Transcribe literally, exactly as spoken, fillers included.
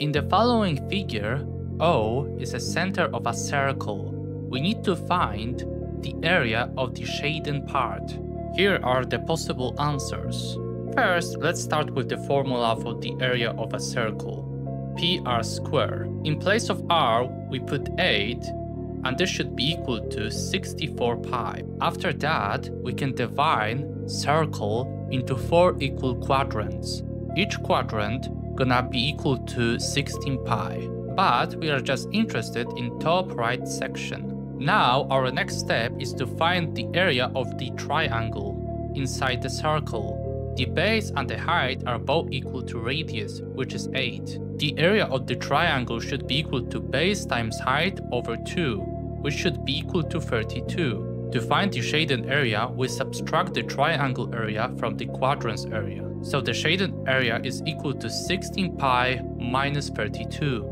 In the following figure, O is the center of a circle. We need to find the area of the shaded part. Here are the possible answers. First, let's start with the formula for the area of a circle, P R squared. In place of R, we put eight, and this should be equal to sixty-four pi. After that, we can divide circle into four equal quadrants. Each quadrant gonna be equal to sixteen pi. But we are just interested in top right section. Now our next step is to find the area of the triangle inside the circle. The base and the height are both equal to radius, which is eight. The area of the triangle should be equal to base times height over two, which should be equal to thirty-two. To find the shaded area, we subtract the triangle area from the quadrant's area. So the shaded area is equal to sixteen pi minus thirty-two.